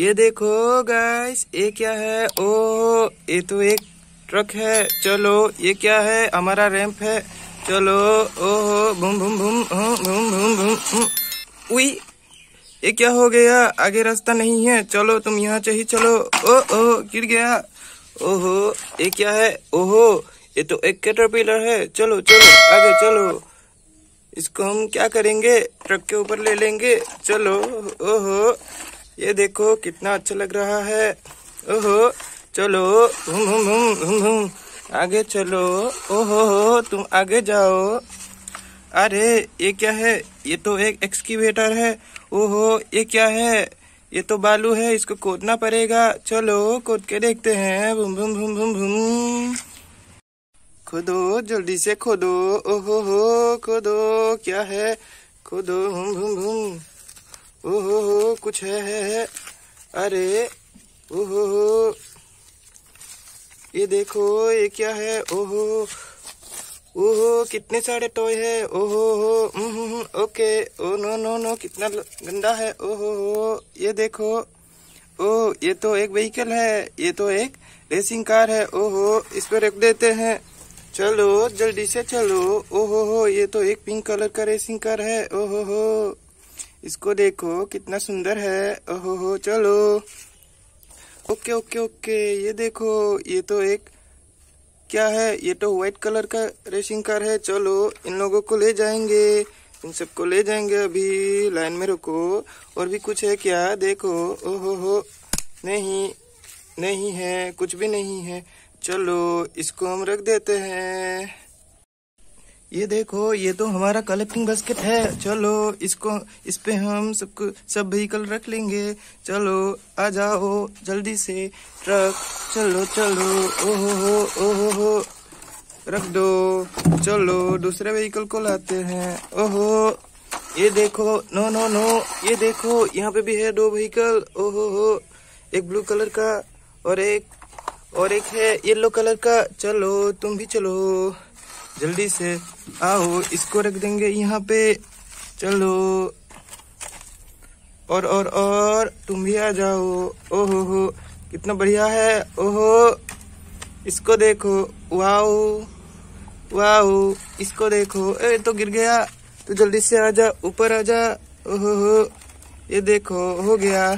ये देखो गाइस, ये क्या है? ओ, ये तो एक ट्रक है। चलो, ये क्या है? हमारा रैंप है। चलो, ओहो, भूम भूम भूम भूम भूम भूम। उई, ये क्या हो गया? आगे रास्ता नहीं है। चलो, तुम यहाँ से ही चलो। ओ ओ, गिर गया। ओहो, ये क्या है? ओहो, ये तो एक कैटरपिलर है। चलो चलो आगे चलो। इसको हम क्या करेंगे? ट्रक के ऊपर ले लेंगे। चलो, ओहो, ये देखो कितना अच्छा लग रहा है। ओहो, चलो, हुम हुम हुम हुम हुम, आगे चलो। ओहो, तुम आगे जाओ। अरे, ये क्या है? ये तो एक एक्सकेवेटर है। ओहो, ये क्या है? ये तो बालू है, इसको खोदना पड़ेगा। चलो, खोद के देखते हैं। भुम भुम भुम भुम भुम, खोदो, जल्दी से खोदो। ओहो हो, खोदो, क्या है? खोदो, हुम हुम हुम। ओहो हो, कुछ है। अरे, ओहो हो, ये देखो, ये क्या है? ओहो, ओहो, कितने सारे टॉय है। ओहो हो, okay. Oh no no no, कितना गंदा है। ओहो हो, ये देखो। ओ, ये तो एक व्हीकल है, ये तो एक रेसिंग कार है। ओहो, इस पर रख देते हैं। चलो, जल्दी से चलो। ओहो हो, ये तो एक पिंक कलर का रेसिंग कार है। ओहो हो, इसको देखो, कितना सुंदर है। ओहो हो, चलो, ओके ओके ओके। ये देखो, ये तो एक क्या है? ये तो व्हाइट कलर का रेसिंग कार है। चलो, इन लोगों को ले जाएंगे, इन सबको ले जाएंगे। अभी लाइन में रुको। और भी कुछ है क्या? देखो, ओहो हो, नहीं नहीं है, कुछ भी नहीं है। चलो, इसको हम रख देते हैं। ये देखो, ये तो हमारा कलेक्टिंग बास्केट है। चलो, इसको इस पे हम सबको सब व्हीकल रख लेंगे। चलो, आ जाओ जल्दी से ट्रक। चलो चलो, ओहो हो, रख दो। चलो, दूसरे व्हीकल को लाते हैं। ओहो, ये देखो, नो नो नो, ये देखो, यहाँ पे भी है दो व्हीकल। ओहो हो, एक ब्लू कलर का और एक है येलो कलर का। चलो, तुम भी चलो, जल्दी से आओ। इसको रख देंगे यहाँ पे। चलो, और तुम भी आ जाओ। ओहो हो, कितना बढ़िया है। ओहो, इसको देखो। वाओ वाओ, इसको देखो। ए, तो गिर गया। तो जल्दी से आ जा, ऊपर आ जा। ओहो हो, ये देखो, हो गया।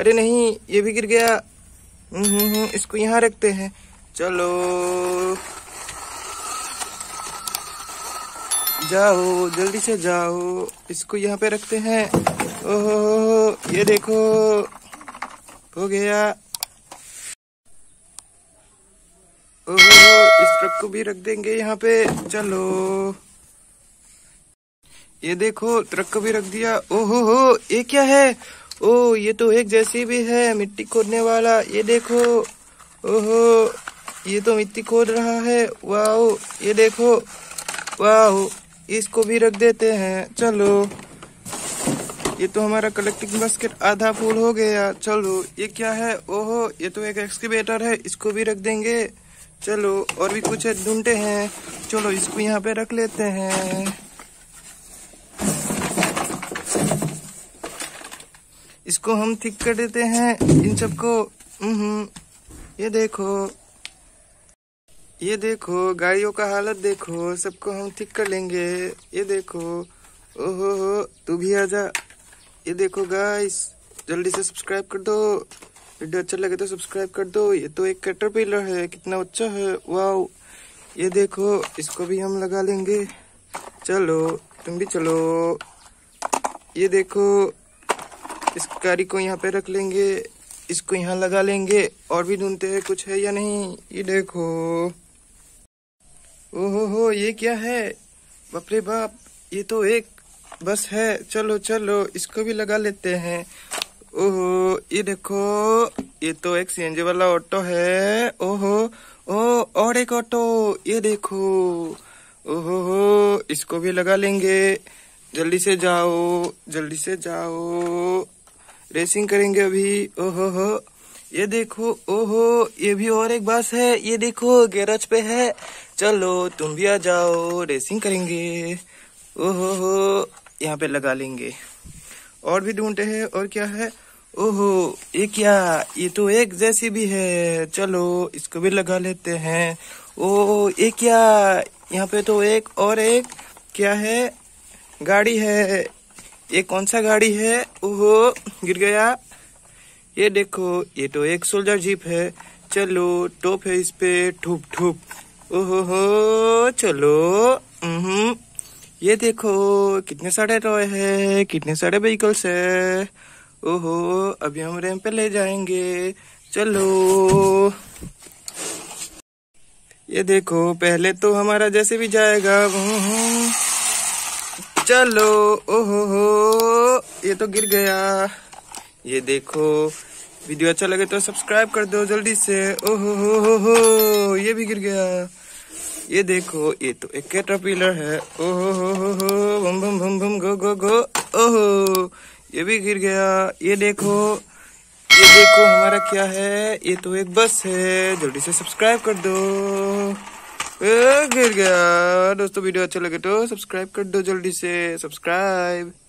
अरे नहीं, ये भी गिर गया। इसको यहाँ रखते हैं। चलो, जाओ, जल्दी से जाओ। इसको यहाँ पे रखते हैं। ओहो, ये देखो, हो गया। ओहो, इस ट्रक को भी रख देंगे यहाँ पे। चलो, ये देखो, ट्रक को भी रख दिया। ओहो हो, ये क्या है? ओ, ये तो एक जेसीबी है, मिट्टी खोदने वाला। ये देखो, ओहो, ये तो मिट्टी खोद रहा है। वाओ, ये देखो, वाओ, इसको भी रख देते हैं। चलो, ये तो हमारा कलेक्टिंग बास्केट आधा फुल हो गया। चलो, ये क्या है? ओहो, ये तो एक एक्सकेवेटर है, इसको भी रख देंगे। चलो, और भी कुछ ढूंढते हैं। चलो, इसको यहाँ पे रख लेते हैं। इसको हम ठीक कर देते हैं, इन सबको। ये देखो, ये देखो, गाड़ियों का हालत देखो। सबको हम ठीक कर लेंगे। ये देखो, ओहो हो, तू भी आजा। ये देखो गाइस, जल्दी से सब्सक्राइब कर दो। वीडियो अच्छा लगे तो सब्सक्राइब कर दो। ये तो एक कैटरपिलर है, कितना अच्छा है। वाओ, ये देखो, इसको भी हम लगा लेंगे। चलो, तुम भी चलो। ये देखो, इस गाड़ी को यहाँ पे रख लेंगे, इसको यहाँ लगा लेंगे। और भी ढूंढते हैं, कुछ है या नहीं। ये देखो, ओहो हो, ये क्या है? बाप रे बाप, ये तो एक बस है। चलो चलो, इसको भी लगा लेते हैं। ओहो, ये देखो, ये तो एक सीएनजी वाला ऑटो है। ओहो, ओ, और एक ऑटो। ये देखो, ओहो हो, इसको भी लगा लेंगे। जल्दी से जाओ, जल्दी से जाओ, रेसिंग करेंगे अभी। ओहो हो, ये देखो, ओहो, ये भी और एक बस है। ये देखो, गैरेज पे है। चलो, तुम भी आ जाओ, रेसिंग करेंगे। ओहो हो, यहाँ पे लगा लेंगे। और भी ढूंढते हैं, और क्या है? ओहो ये क्या, ये तो एक जैसी भी है, चलो इसको भी लगा लेते हैं। ओह ये क्या, यहाँ पे तो एक और एक क्या है गाड़ी है, ये कौन सा गाड़ी है? ओहो गिर गया। ये देखो ये तो एक सोल्जर जीप है, चलो टॉप है इस पे, ठुप ठुप। ओहो हो चलो। ये देखो कितने सारे टॉय है, कितने सारे व्हीकल्स है। ओहो अभी हम रैंप पे ले जाएंगे, चलो। ये देखो पहले तो हमारा जैसे भी जाएगा, चलो। ओहो हो ये तो गिर गया। ये देखो वीडियो अच्छा लगे तो सब्सक्राइब कर दो जल्दी से। ओहो हो ये भी गिर गया। ये देखो ये तो एक कैटरपिलर है। ओहो हो बम बम बम बम गो गो गो। ओहो ये भी गिर गया। ये देखो हमारा क्या है, ये तो एक बस है, जल्दी से सब्सक्राइब कर दो। गिर गया। दोस्तों वीडियो अच्छा लगे तो सब्सक्राइब कर दो जल्दी से, सब्सक्राइब।